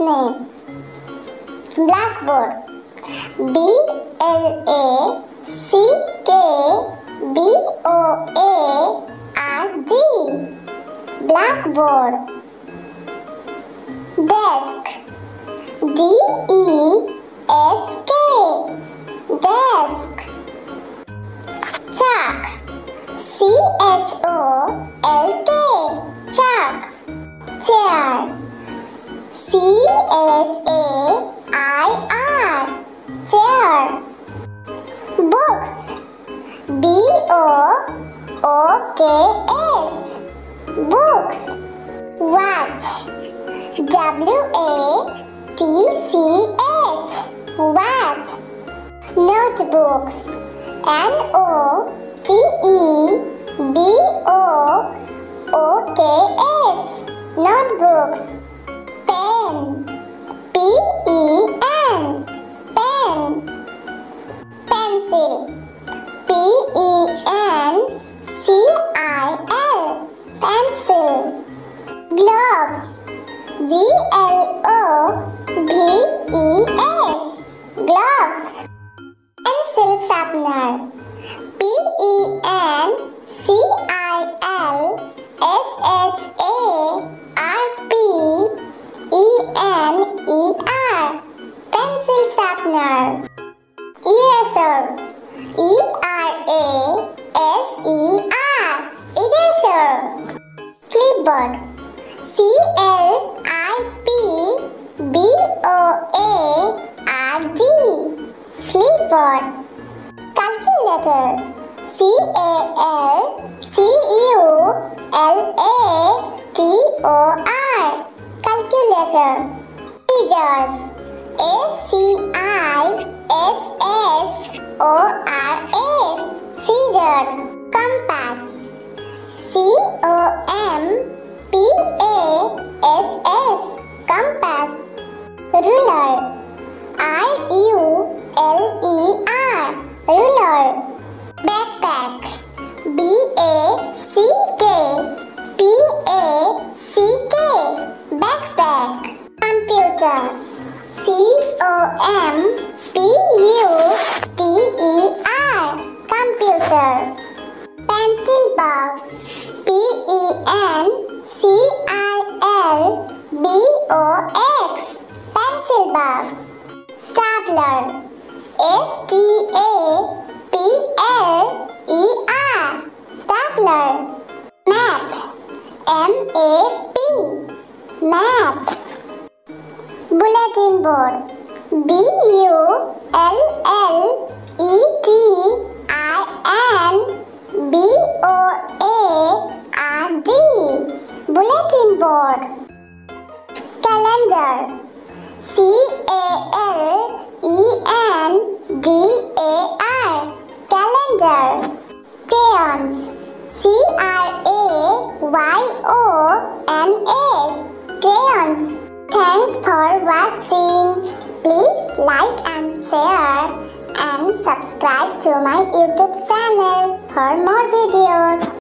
name? Blackboard. B-L-A-C-K-B-O-A-R-D. Blackboard. Desk. D-E-S-K. Desk. Chalk. C-H-O-L-K. Chalk. Chair. C-H-A-I-R. Chair. Books. B-O-O-K-S. Books. Watch. W-A-T-C-H. Watch. Notebooks. N-O-T-E-B-O-O-K-S. Notebooks. Pen. P-E-N. Pen. Pencil. P-E-N-C-I-L. Pencil. Gloves. G-L-O-V-E-S. Gloves. Ansel Sabner. P-E-N-C-I-L-S-H-A-R-P-E-N-E-R. Pencil sharpener. Eraser. E-R-A-S-E-R. Eraser. Clipboard. C-L-I-P-B-O-A-R-D. Clipboard. Calculator. C-A-L-C-U-L-A-T-O-R. Calculator. Scissors. A-C-I-S-S-O-R-S. Scissors. Compass. C-O-M-P-A-S-S. Compass. Ruler. R-U-L-E-R. Ruler. Backpack. B-A-C-K-P-A-C-K. Backpack. Computer. C-O-M-P-U-T-E-R. Computer. Pencil box. P-E-N-C-I-L-B-O-X. Pencil box. Stapler. S-T-A-P-L-E-R. Stapler. Map. M-A-P. Map. Bulletin board. B-U-L-L-E-T-I-N-B-O-A-R-D. Bulletin board. Calendar. C-A-L-E-N-D-A-R. Calendar. Crayons. C-R-A-Y-O-N-S. Crayons. Thanks for watching. Please like and share and subscribe to my YouTube channel for more videos.